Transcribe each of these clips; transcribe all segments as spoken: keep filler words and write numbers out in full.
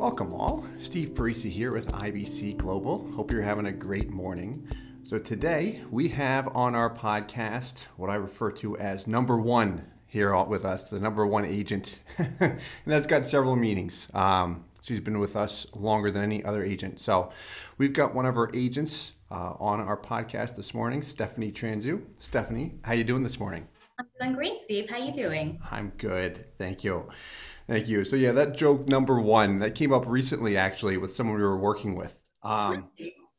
Welcome all, Steve Parisi here with I B C Global. Hope you're having a great morning. So today we have on our podcast what I refer to as number one here with us, the number one agent. And that's got several meanings. Um, she's been with us longer than any other agent. So we've got one of our agents uh, on our podcast this morning, Stephanie Transue. Stephanie, how you doing this morning? I'm doing great, Steve. How you doing? I'm good. Thank you. Thank you. So yeah, that joke number one, that came up recently actually with someone we were working with. Um,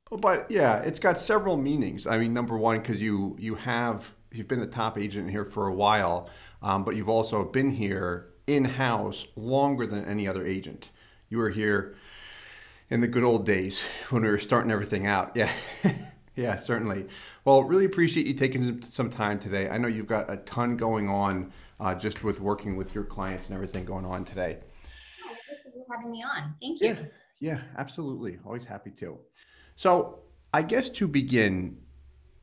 but yeah, it's got several meanings. I mean, number one, because you, you have, you've been the top agent here for a while, um, but you've also been here in-house longer than any other agent. You were here in the good old days when we were starting everything out. Yeah. Yeah, certainly. Well, really appreciate you taking some time today. I know you've got a ton going on uh, just with working with your clients and everything going on today. Yeah, I appreciate you having me on. Thank you. Yeah, yeah, absolutely. Always happy to. So I guess to begin,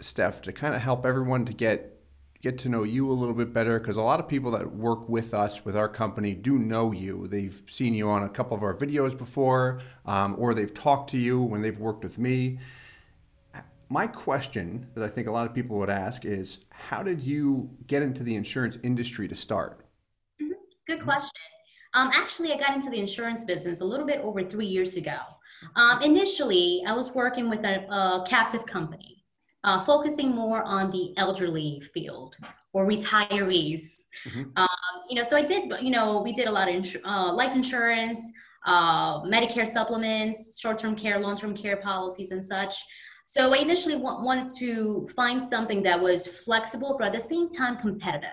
Steph, to kind of help everyone to get get to know you a little bit better, because a lot of people that work with us, with our company, do know you. They've seen you on a couple of our videos before, um, or they've talked to you when they've worked with me. My question that I think a lot of people would ask is, how did you get into the insurance industry to start? Mm-hmm. Good question. Um, actually, I got into the insurance business a little bit over three years ago. Um, initially, I was working with a, a captive company, uh, focusing more on the elderly field or retirees. Mm-hmm. um, you know, so I did, you know, we did a lot of insu- uh, life insurance, uh, Medicare supplements, short-term care, long-term care policies and such. So I initially wanted to find something that was flexible, but at the same time, competitive.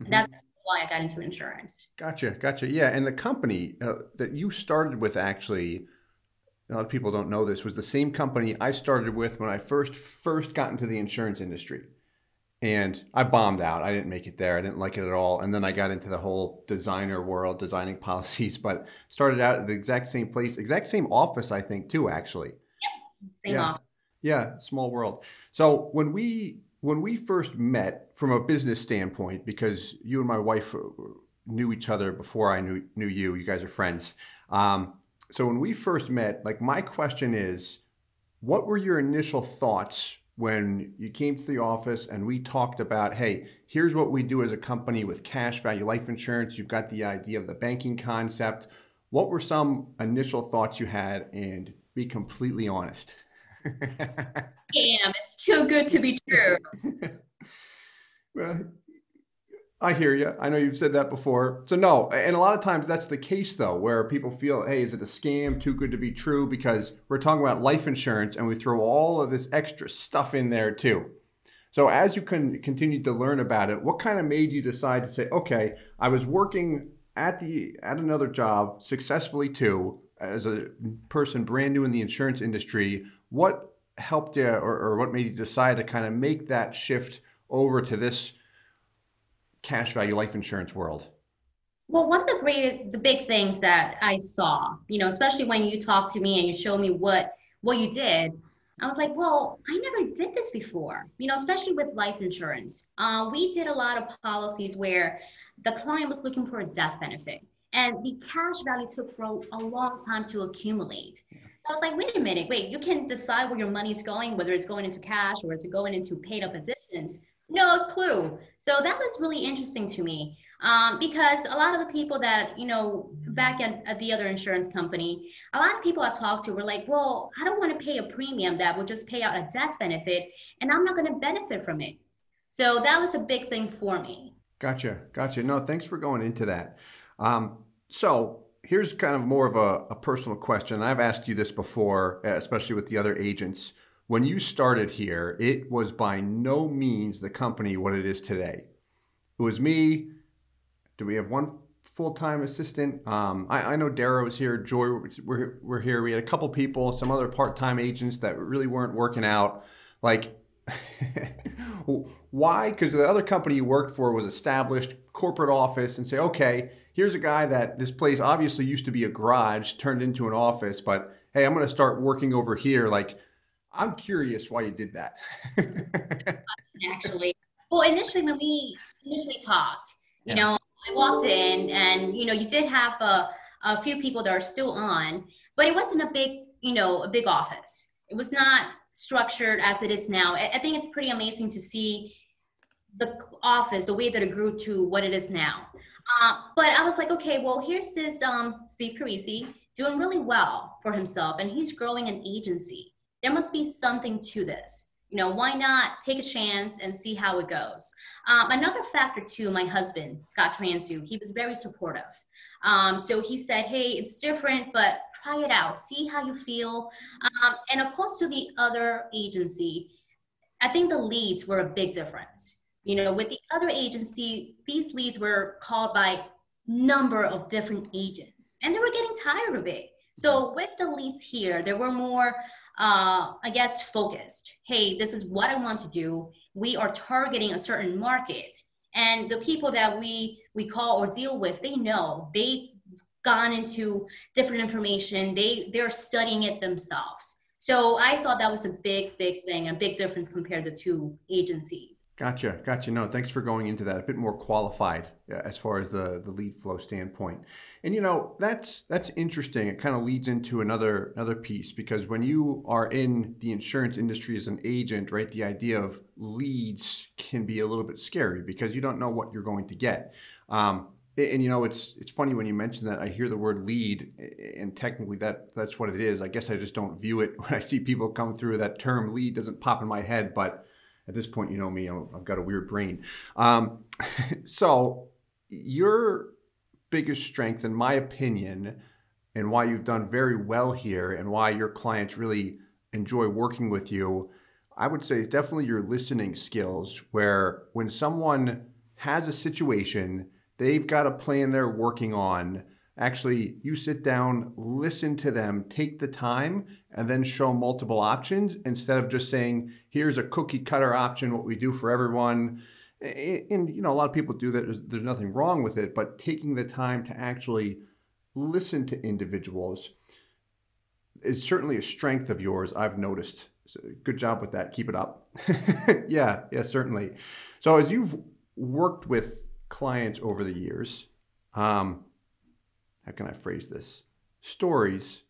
Mm-hmm. That's why I got into insurance. Gotcha. Gotcha. Yeah. And the company uh, that you started with, actually, a lot of people don't know this, was the same company I started with when I first, first got into the insurance industry. And I bombed out. I didn't make it there. I didn't like it at all. And then I got into the whole designer world, designing policies, but started out at the exact same place, exact same office, I think, too, actually. Yep. Same yeah. office. Yeah, small world. So when we when we first met from a business standpoint, because you and my wife knew each other before I knew knew you, you guys are friends. Um, so when we first met, like my question is, what were your initial thoughts when you came to the office and we talked about, hey, here's what we do as a company with cash value life insurance. You've got the idea of the banking concept. What were some initial thoughts you had? And be completely honest. Damn, it's too good to be true. Well, I hear you. I know you've said that before. So no, and a lot of times that's the case though, where people feel, hey, is it a scam, too good to be true? Because we're talking about life insurance and we throw all of this extra stuff in there too. So as you can continue to learn about it, what kind of made you decide to say, okay, I was working at the at another job successfully too, as a person brand new in the insurance industry. What helped you or, or what made you decide to kind of make that shift over to this cash value life insurance world? Well, one of the great, the big things that I saw, you know, especially when you talked to me and you showed me what, what you did, I was like, well, I never did this before, you know, especially with life insurance. Uh, we did a lot of policies where the client was looking for a death benefit and the cash value took for a, a long time to accumulate. Yeah. I was like, wait a minute, wait, you can decide where your money's going, whether it's going into cash or it's going into paid up additions. No clue. So that was really interesting to me um, because a lot of the people that, you know, back at, at the other insurance company, a lot of people I talked to were like, well, I don't want to pay a premium that will just pay out a death benefit and I'm not going to benefit from it. So that was a big thing for me. Gotcha. Gotcha. No, thanks for going into that. Um, so here's kind of more of a, a personal question. I've asked you this before, especially with the other agents. When you started here, it was by no means the company what it is today. It was me. Do we have one full-time assistant? Um, I, I know Dara was here. Joy, we're, we're here. We had a couple people, some other part-time agents that really weren't working out. Like, why? Because the other company you worked for was established corporate office and say, okay, here's a guy that this place obviously used to be a garage turned into an office, but hey, I'm going to start working over here. Like, I'm curious why you did that. Actually, well, initially when we initially talked, you yeah. know, I walked in and, you know, you did have a, a few people that are still on, but it wasn't a big, you know, a big office. It was not structured as it is now. I think it's pretty amazing to see the office, the way that it grew to what it is now. Uh, but I was like, okay, well, here's this um, Steve Parisi doing really well for himself, and he's growing an agency. There must be something to this. You know, why not take a chance and see how it goes? Um, another factor too, my husband, Scott Transue, he was very supportive. Um, so he said, hey, it's different, but try it out, see how you feel. Um, and opposed to the other agency, I think the leads were a big difference. You know, with the other agency, these leads were called by number of different agents, and they were getting tired of it. So with the leads here, there were more, uh, I guess, focused. Hey, this is what I want to do. We are targeting a certain market. And the people that we, we call or deal with, they know, they've gone into different information. They, they're studying it themselves. So I thought that was a big, big thing, a big difference compared to two agencies. Gotcha. Gotcha. No, thanks for going into that. A bit more qualified uh, as far as the, the lead flow standpoint. And, you know, that's that's interesting. It kind of leads into another another piece, because when you are in the insurance industry as an agent, right, the idea of leads can be a little bit scary because you don't know what you're going to get. Um, and, you know, it's it's funny when you mention that. I hear the word lead, and technically that that's what it is. I guess I just don't view it when I see people come through. That term lead doesn't pop in my head, but at this point, you know me, I've got a weird brain. Um, so your biggest strength, in my opinion, and why you've done very well here and why your clients really enjoy working with you, I would say is definitely your listening skills, where when someone has a situation, they've got a plan they're working on. Actually, you sit down, listen to them, take the time, and then show multiple options instead of just saying, here's a cookie cutter option, what we do for everyone. And, you know, a lot of people do that. There's, there's nothing wrong with it, but taking the time to actually listen to individuals is certainly a strength of yours, I've noticed. So good job with that. Keep it up. Yeah, yeah, certainly. So as you've worked with clients over the years, um, how can I phrase this? Stories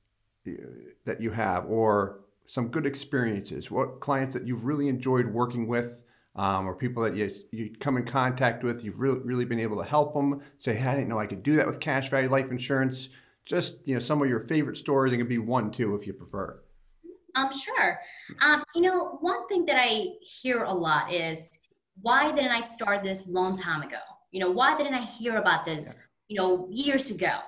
that you have, or some good experiences, what clients that you've really enjoyed working with, um, or people that you, you come in contact with, you've really, really been able to help them. Say, hey, I didn't know I could do that with cash value life insurance. Just, you know, some of your favorite stories. It could be one, two, if you prefer. Um, sure. Um, you know, one thing that I hear a lot is, why didn't I start this long time ago? You know, why didn't I hear about this, yeah. you know, years ago?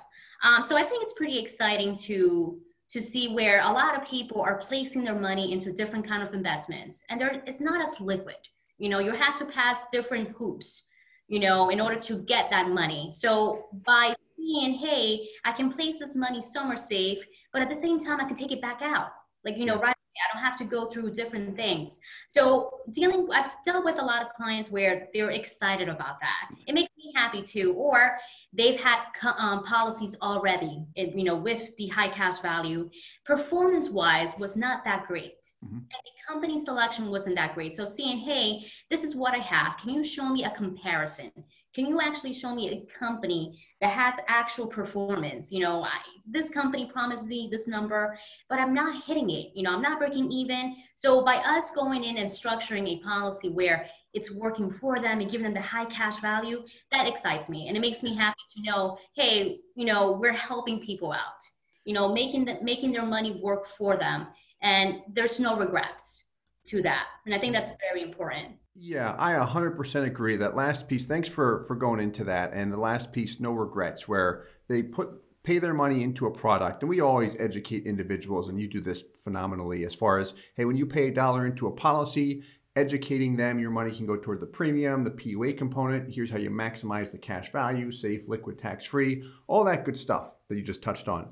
Um, so I think it's pretty exciting to to see where a lot of people are placing their money into different kind of investments, and there, it's not as liquid. You know, you have to pass different hoops, you know, in order to get that money. So by seeing, hey, I can place this money somewhere safe, but at the same time, I can take it back out. Like, you know, right away, I don't have to go through different things. So dealing, I've dealt with a lot of clients where they're excited about that. It makes me happy too, or they've had um, policies already, it, you know, with the high cash value. Performance-wise was not that great. Mm-hmm. And the company selection wasn't that great. So seeing, hey, this is what I have. Can you show me a comparison? Can you actually show me a company that has actual performance? You know, I, this company promised me this number, but I'm not hitting it. You know, I'm not breaking even. So by us going in and structuring a policy where it's working for them and giving them the high cash value, that excites me. And it makes me happy to know, hey, you know, we're helping people out, you know, making the, making their money work for them. And there's no regrets to that. And I think that's very important. Yeah, I one hundred percent agree. That last piece, thanks for, for going into that. And the last piece, no regrets, where they put pay their money into a product. And we always educate individuals, and you do this phenomenally, as far as, hey, when you pay a dollar into a policy, educating them, your money can go toward the premium, the P U A component. Here's how you maximize the cash value, safe, liquid, tax-free, all that good stuff that you just touched on.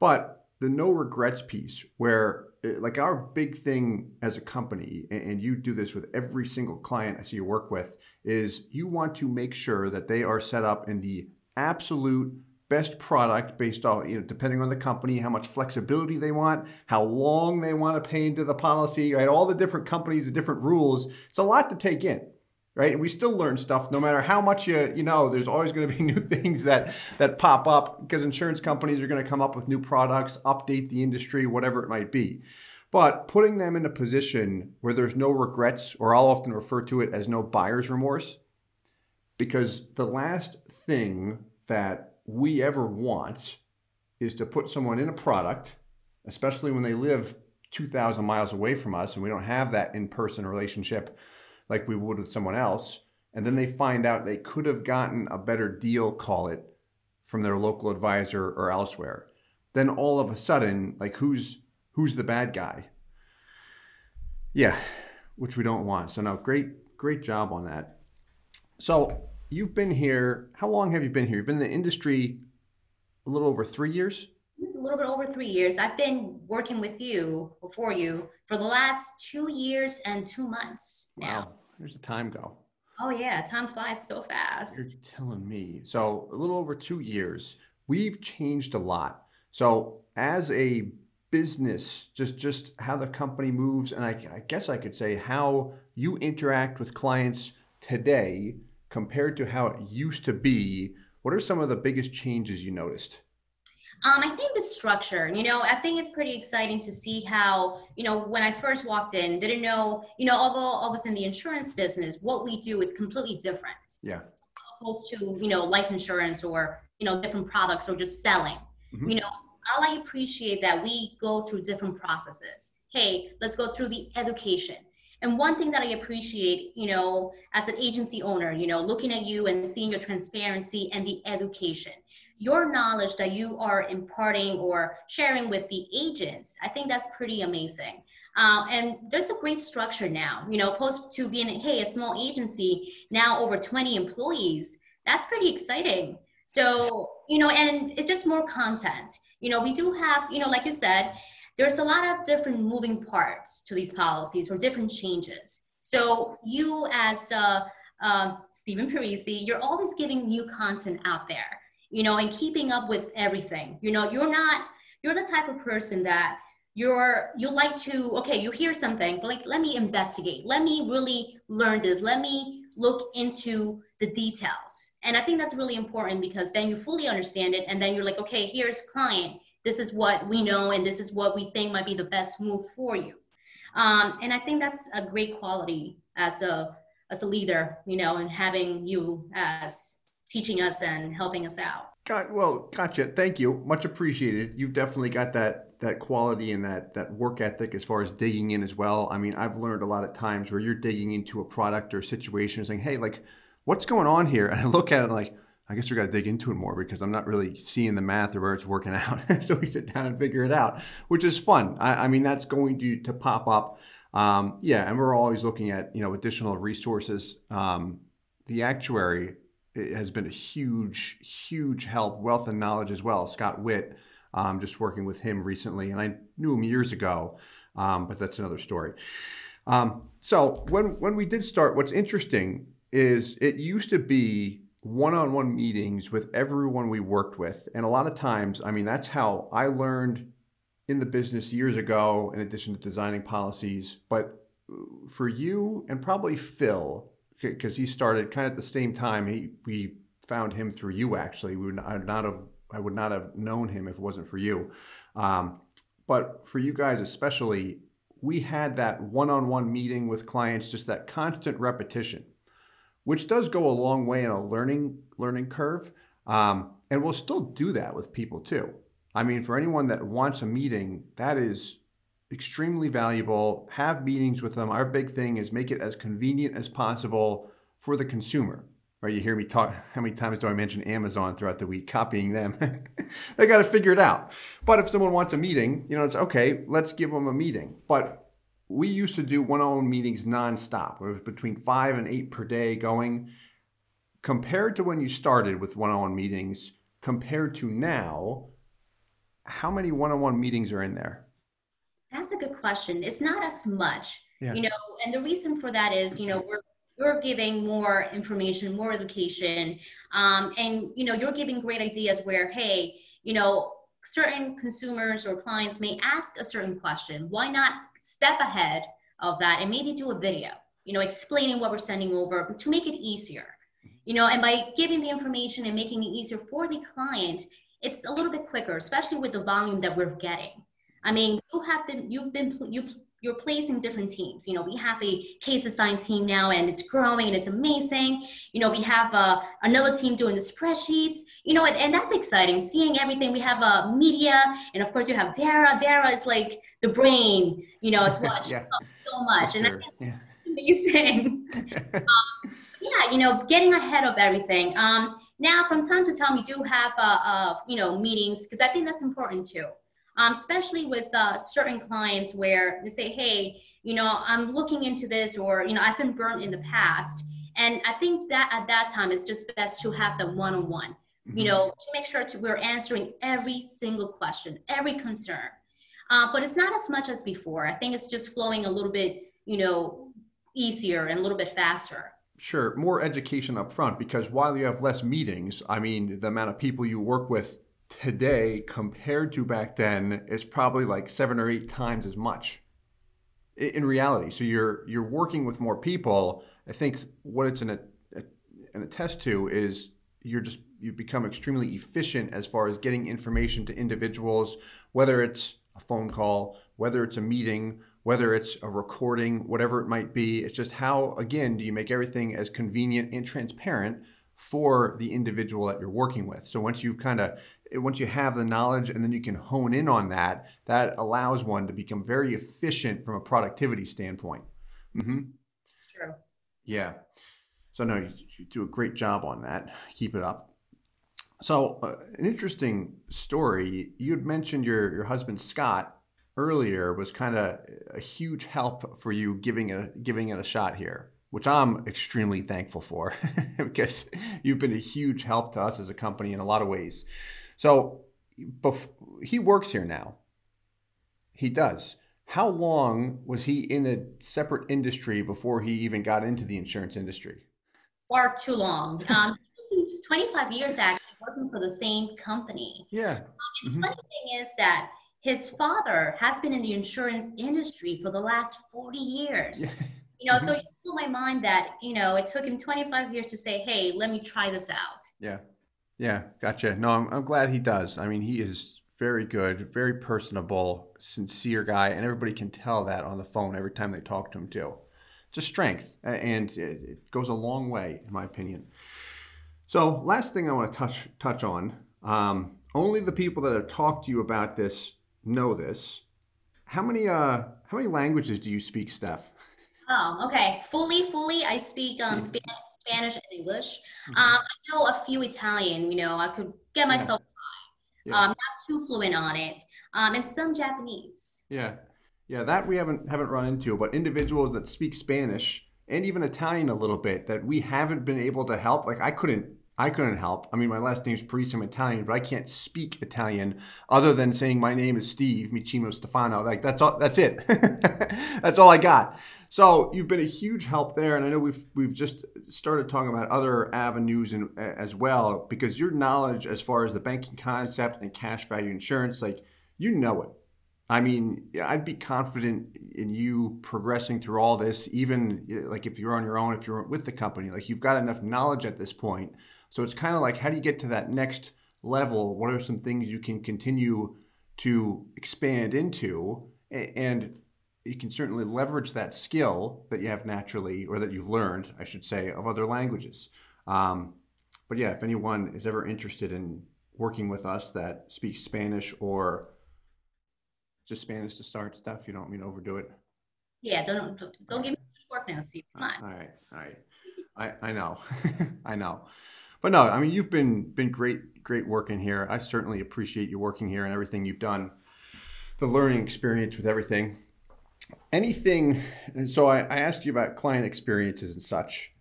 But the no regrets piece, where like our big thing as a company, and you do this with every single client I see you work with, is you want to make sure that they are set up in the absolute best product based on, you know, depending on the company, how much flexibility they want, how long they want to pay into the policy, right? All the different companies, the different rules. It's a lot to take in. right? We still learn stuff no matter how much you, you know, there's always going to be new things that, that pop up because insurance companies are going to come up with new products, update the industry, whatever it might be. But putting them in a position where there's no regrets, or I'll often refer to it as no buyer's remorse, because the last thing that we ever want is to put someone in a product, especially when they live two thousand miles away from us and we don't have that in-person relationship like we would with someone else, and then they find out they could have gotten a better deal, call it, from their local advisor or elsewhere. Then all of a sudden, like who's who's the bad guy? Yeah, which we don't want. So now, great, great job on that. So you've been here, how long have you been here? You've been in the industry a little over three years? A little bit over three years. I've been working with you, or for you, for the last two years and two months now. Wow, there's the time go. Oh yeah, time flies so fast. You're telling me. So a little over two years, we've changed a lot. So as a business, just, just how the company moves, and I, I guess I could say how you interact with clients today compared to how it used to be, what are some of the biggest changes you noticed? Um, I think the structure, you know, I think it's pretty exciting to see how, you know, when I first walked in, didn't know, you know, although all of us in the insurance business, what we do, it's completely different. Yeah. Opposed to, you know, life insurance or, you know, different products or just selling, mm-hmm. you know, I appreciate that we go through different processes. Hey, let's go through the education. And one thing that I appreciate, you know, as an agency owner, you know, looking at you and seeing your transparency and the education, your knowledge that you are imparting or sharing with the agents, I think that's pretty amazing. Uh, and there's a great structure now, you know, opposed to being, hey, a small agency, now over twenty employees, that's pretty exciting. So, you know, and it's just more content. You know, we do have, you know, like you said, there's a lot of different moving parts to these policies or different changes. So you as uh, uh, Steven Parisi, you're always giving new content out there, you know, and keeping up with everything. You know, you're not, you're the type of person that you're, you like to, okay, you hear something, but like, let me investigate. Let me really learn this. Let me look into the details. And I think that's really important because then you fully understand it. And then you're like, okay, here's client. This is what we know. And this is what we think might be the best move for you. Um, and I think that's a great quality as a, as a leader, you know, and having you as teaching us and helping us out. Got, well, gotcha. Thank you. Much appreciated. You've definitely got that, that quality and that, that work ethic as far as digging in as well. I mean, I've learned a lot of times where you're digging into a product or situation and saying, hey, like, what's going on here? And I look at it like, I guess we got to dig into it more because I'm not really seeing the math or where it's working out. So we sit down and figure it out, which is fun. I, I mean, that's going to, to pop up. Um, yeah. And we're always looking at, you know, additional resources. Um, the actuary has been a huge, huge help, wealth and knowledge as well. Scott Witt, um, just working with him recently, and I knew him years ago, um, but that's another story. Um, so when, when we did start, what's interesting is it used to be one-on-one meetings with everyone we worked with. And a lot of times, I mean, that's how I learned in the business years ago, in addition to designing policies. But for you and probably Phil, because he started kind of at the same time, he, we found him through you, actually. We would not have, I would not have known him if it wasn't for you. Um, but for you guys especially, we had that one-on-one meeting with clients, just that constant repetition, which does go a long way in a learning learning curve. Um, and we'll still do that with people too. I mean, for anyone that wants a meeting, that is extremely valuable. Have meetings with them. Our big thing is make it as convenient as possible for the consumer. Right? You hear me talk, how many times do I mention Amazon throughout the week, copying them? They got to figure it out. But if someone wants a meeting, you know, it's okay, let's give them a meeting. But we used to do one-on-one meetings nonstop. It was between five and eight per day going. Compared to when you started with one-on-one meetings, compared to now, how many one-on-one meetings are in there? That's a good question. It's not as much, yeah. You know, and the reason for that is, you know, we're, we're giving more information, more education, um, and, you know, you're giving great ideas where, hey, you know, certain consumers or clients may ask a certain question. Why not step ahead of that and maybe do a video you know, explaining what we're sending over to make it easier, you know, and by giving the information and making it easier for the client, it's a little bit quicker, especially with the volume that we're getting. I mean, you have been, you've been, you've, you're placing different teams. You know, we have a case assigned team now, and it's growing and it's amazing. You know, we have uh, another team doing the spreadsheets, you know, and, and that's exciting, seeing everything. We have uh, media, and of course you have Dara. Dara is like the brain, you know, as well. Yeah. So much. Sure. And I think yeah. it's amazing. um, yeah, you know, getting ahead of everything. Um, now, from time to time, we do have, uh, uh, you know, meetings, because I think that's important too. Um, especially with uh, certain clients where they say, hey, you know, I'm looking into this, or, you know, I've been burnt in the past. And I think that at that time, it's just best to have the one-on-one, mm-hmm. you know, to make sure to, we're answering every single question, every concern. Uh, but it's not as much as before. I think it's just flowing a little bit, you know, easier and a little bit faster. Sure. More education up front, because while you have less meetings, I mean, the amount of people you work with today compared to back then is probably like seven or eight times as much in reality. So you're you're working with more people. I think what it's an a, an attest to is you're just you've become extremely efficient as far as getting information to individuals, whether it's a phone call, whether it's a meeting, whether it's a recording, whatever it might be. It's just how, again, do you make everything as convenient and transparent for the individual that you're working with. So once you've kind of once you have the knowledge, and then you can hone in on that, that allows one to become very efficient from a productivity standpoint. Mm-hmm. It's true. Yeah. So no, you, you do a great job on that. Keep it up. So uh, an interesting story, you'd mentioned your, your husband, Scott, earlier was kind of a huge help for you giving it, giving it a shot here, which I'm extremely thankful for because you've been a huge help to us as a company in a lot of ways. So he works here now. He does. How long was he in a separate industry before he even got into the insurance industry? Far too long. Um, twenty-five years actually working for the same company. Yeah. Um, and mm-hmm. the funny thing is that his father has been in the insurance industry for the last forty years. Yeah. You know, mm-hmm. so it blew my mind that, you know, it took him twenty-five years to say, hey, let me try this out. Yeah. Yeah. Gotcha. No, I'm, I'm glad he does. I mean, he is very good, very personable, sincere guy. And everybody can tell that on the phone every time they talk to him too. It's a strength, and it goes a long way, in my opinion. So last thing I want to touch, touch on, um, only the people that have talked to you about this know this. How many, uh, how many languages do you speak, Steph? Oh, okay. Fully, fully, I speak um, Spanish, Spanish and English. Um, I know a few Italian, you know, I could get myself by. Yeah. Um, not too fluent on it. Um, and some Japanese. Yeah. Yeah, that we haven't haven't run into, but individuals that speak Spanish and even Italian a little bit that we haven't been able to help. Like I couldn't, I couldn't help. I mean, my last name is Parisi, I'm Italian, but I can't speak Italian other than saying my name is Steve, Michimo Stefano. Like that's all, that's it. That's all I got. So you've been a huge help there, and I know we've we've just started talking about other avenues in, as well, because your knowledge as far as the banking concept and cash value insurance, like you know it. I mean, I'd be confident in you progressing through all this, even like if you're on your own, if you're with the company, like you've got enough knowledge at this point. So it's kind of like, how do you get to that next level? What are some things you can continue to expand into? And you can certainly leverage that skill that you have naturally, or that you've learned, I should say, of other languages. Um, but yeah, if anyone is ever interested in working with us that speaks Spanish or just Spanish to start, stuff, you don't mean overdo it. Yeah, don't don't give me much work now, Steve. Come on. All right, all right. I I know, I know, but no, I mean you've been been great great working here. I certainly appreciate you working here and everything you've done, the learning experience with everything. Anything, and so I, I asked you about client experiences and such.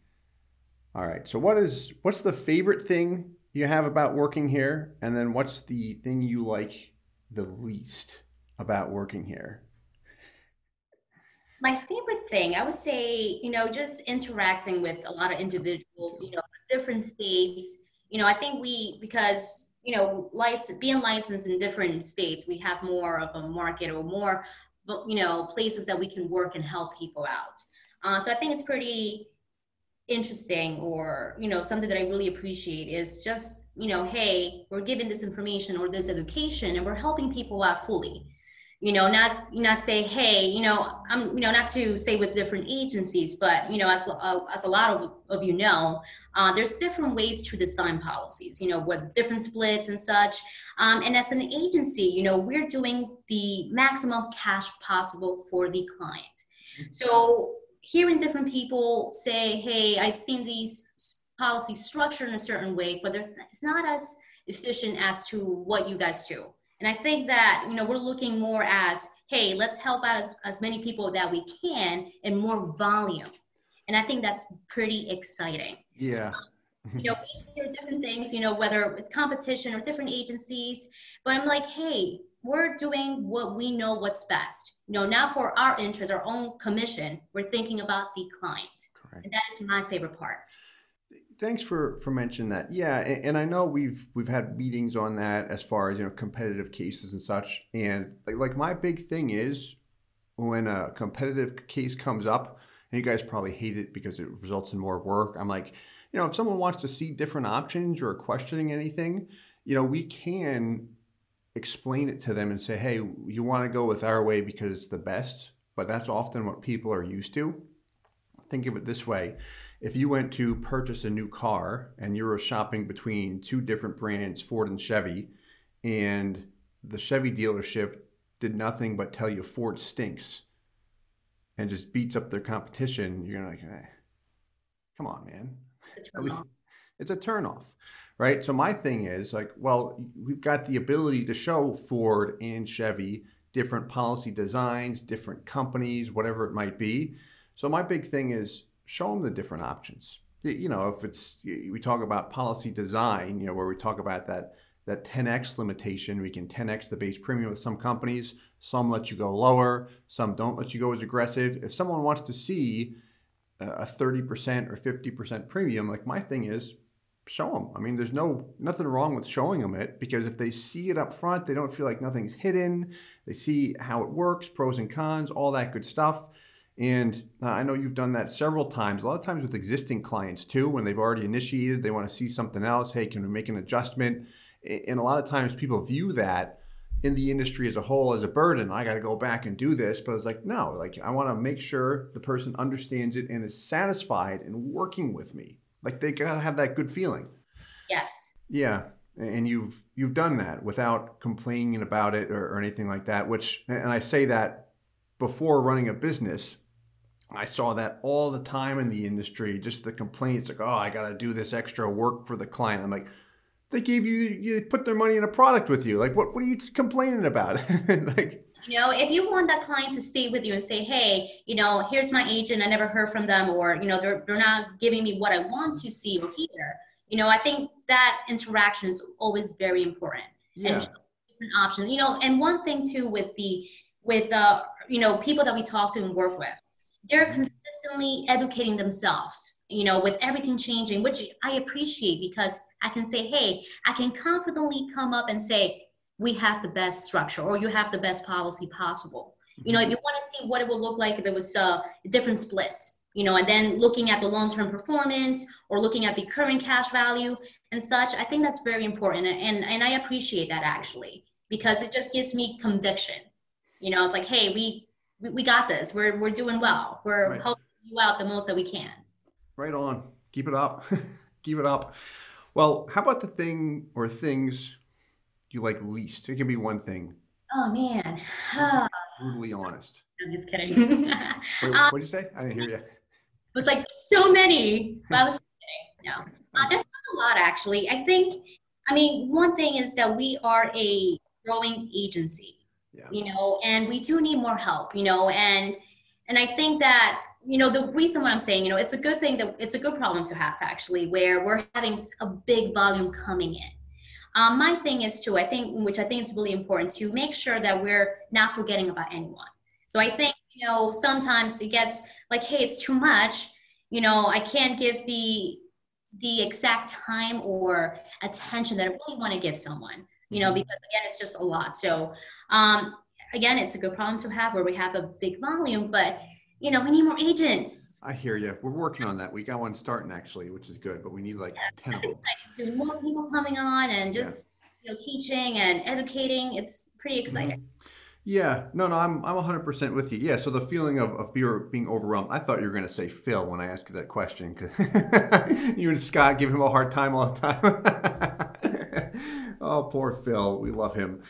All right, so what is what's the favorite thing you have about working here, and then what's the thing you like the least about working here? My favorite thing, I would say, you know, just interacting with a lot of individuals, you know, different states. You know, I think we, because, you know, license, being licensed in different states, we have more of a market or more, you know, places that we can work and help people out. Uh, so I think it's pretty interesting, or, you know, something that I really appreciate is just, you know, hey, we're giving this information or this education and we're helping people out fully. You know, not, not say, hey, you know, I'm, you know, not to say with different agencies, but, you know, as, uh, as a lot of, of you know, uh, there's different ways to design policies, you know, with different splits and such. Um, and as an agency, you know, we're doing the maximum cash possible for the client. So hearing different people say, hey, I've seen these policies structured in a certain way, but there's, it's not as efficient as to what you guys do. And I think that, you know, we're looking more as, hey, let's help out as, as many people that we can in more volume. And I think that's pretty exciting. Yeah. Um, you know, we hear different things, you know, whether it's competition or different agencies, but I'm like, hey, we're doing what we know what's best. You know, not for our interest, our own commission, we're thinking about the client. Correct. And that is my favorite part. Thanks for, for mentioning that. Yeah. And, and I know we've, we've had meetings on that as far as, you know, competitive cases and such. And like, like my big thing is when a competitive case comes up, and you guys probably hate it because it results in more work. I'm like, you know, if someone wants to see different options or questioning anything, you know, we can explain it to them and say, hey, you want to go with our way because it's the best, but that's often what people are used to. Think of it this way. If you went to purchase a new car and you were shopping between two different brands, Ford and Chevy, and the Chevy dealership did nothing but tell you Ford stinks and just beats up their competition, you're going to like, eh, come on, man. It's a turnoff. It's a turnoff, right? So my thing is like, well, we've got the ability to show Ford and Chevy different policy designs, different companies, whatever it might be. So my big thing is show them the different options. You know, if it's, we talk about policy design, you know, where we talk about that, that ten X limitation, we can ten X the base premium with some companies, some let you go lower, some don't let you go as aggressive. If someone wants to see a thirty percent or fifty percent premium, like my thing is show them. I mean, there's no, nothing wrong with showing them it, because if they see it up front, they don't feel like nothing's hidden. They see how it works, pros and cons, all that good stuff. And uh, I know you've done that several times, a lot of times with existing clients too, when they've already initiated, they want to see something else. Hey, can we make an adjustment? And a lot of times people view that in the industry as a whole as a burden. I got to go back and do this. But it's like, no, like I want to make sure the person understands it and is satisfied in working with me. Like they got to have that good feeling. Yes. Yeah. And you've, you've done that without complaining about it or, or anything like that, which, and I say that before running a business, I saw that all the time in the industry, just the complaints like, oh, I got to do this extra work for the client. I'm like, they gave you, you put their money in a product with you. Like, what, what are you complaining about? Like, you know, if you want that client to stay with you and say, hey, you know, here's my agent. I never heard from them, or, you know, they're, they're not giving me what I want to see or hear. You know, I think that interaction is always very important. Yeah. And different options, you know, and one thing too with the, with, uh, you know, people that we talk to and work with. They're consistently educating themselves, you know, with everything changing, which I appreciate because I can say, hey, I can confidently come up and say, we have the best structure, or you have the best policy possible. You know, if you want to see what it would look like if it was uh, different splits, you know, and then looking at the long-term performance or looking at the current cash value and such, I think that's very important. And, and I appreciate that actually, because it just gives me conviction. You know, it's like, hey, we, we got this. We're, we're doing well. We're right. helping you out the most that we can. Right on. Keep it up. Keep it up. Well, how about the thing or things you like least? It can be one thing. Oh, man. Oh. Brutally honest. I'm just kidding. Wait, um, what did you say? I didn't hear you. It was like so many, but I was kidding. No, uh, there's not a lot, actually. I think, I mean, one thing is that we are a growing agency. Yeah. You know, and we do need more help, you know, and, and I think that, you know, the reason why I'm saying, you know, it's a good thing that it's a good problem to have actually, where we're having a big volume coming in. Um, my thing is too, I think, which I think is really important to make sure that we're not forgetting about anyone. So I think, you know, sometimes it gets like, hey, it's too much. You know, I can't give the, the exact time or attention that I really want to give someone. You know, because again, it's just a lot. So um, again, it's a good problem to have where we have a big volume, but you know, we need more agents. I hear you. We're working on that. We got one starting actually, which is good, but we need like yeah, ten of them. Exciting. More people coming on and just yeah. you know, teaching and educating. It's pretty exciting. Mm-hmm. Yeah, no, no, I'm I'm one hundred percent with you. Yeah, so the feeling of, of being overwhelmed, I thought you were going to say Phil when I asked you that question, because you and Scott give him a hard time all the time. Oh, poor Phil. We love him.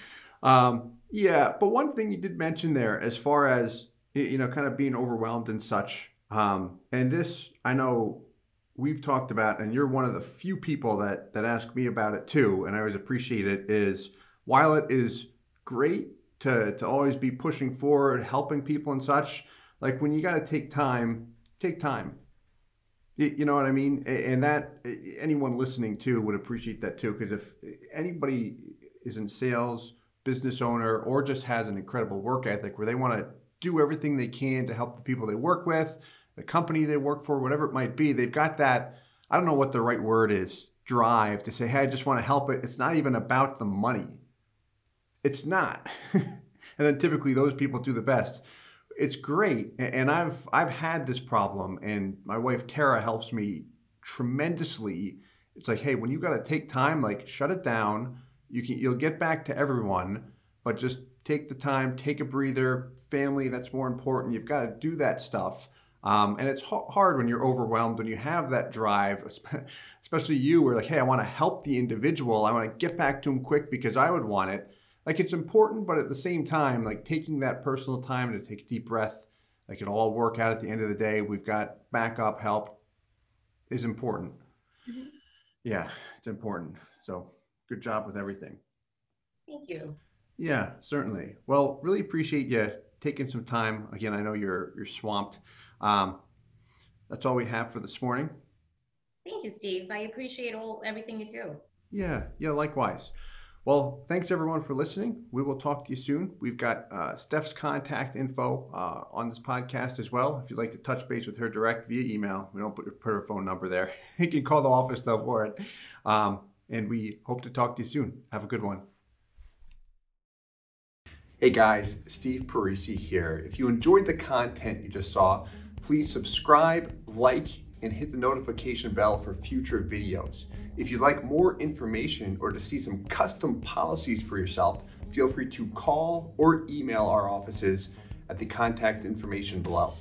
Um, yeah, but one thing you did mention there as far as, you know, kind of being overwhelmed and such, um, and this I know we've talked about, and you're one of the few people that, that ask me about it too, and I always appreciate it, is while it is great to, to always be pushing forward, helping people and such, like when you got to take time, take time. You, you know what I mean? And that anyone listening to would appreciate that too, because if anybody is in sales, business owner, or just has an incredible work ethic where they want to do everything they can to help the people they work with, the company they work for, whatever it might be, they've got that, I don't know what the right word is, drive to say, hey, I just want to help it. It's not even about the money. It's not. And then typically those people do the best. It's great. And I've I've had this problem, and my wife Tara helps me tremendously. It's like, hey, when you got to take time, like shut it down. You can you'll get back to everyone, but just take the time, take a breather. Family, that's more important. You've got to do that stuff. Um, and it's hard when you're overwhelmed, when you have that drive, especially you were like, hey, I want to help the individual. I want to get back to him quick because I would want it. Like it's important, but at the same time, like taking that personal time to take a deep breath, like it'll all work out at the end of the day. We've got backup help is important. Mm-hmm. Yeah, it's important. So good job with everything. Thank you. Yeah, certainly. Well, really appreciate you taking some time. Again, I know you're you're swamped. Um, that's all we have for this morning. Thank you, Steve. I appreciate all everything you do. Yeah, yeah, likewise. Well, thanks everyone for listening. We will talk to you soon. We've got uh, Steph's contact info uh, on this podcast as well. If you'd like to touch base with her direct via email, we don't put, put her phone number there. You can call the office though for it. Um, and we hope to talk to you soon. Have a good one. Hey guys, Steve Parisi here. If you enjoyed the content you just saw, please subscribe, like, and hit the notification bell for future videos. If you'd like more information or to see some custom policies for yourself, feel free to call or email our offices at the contact information below.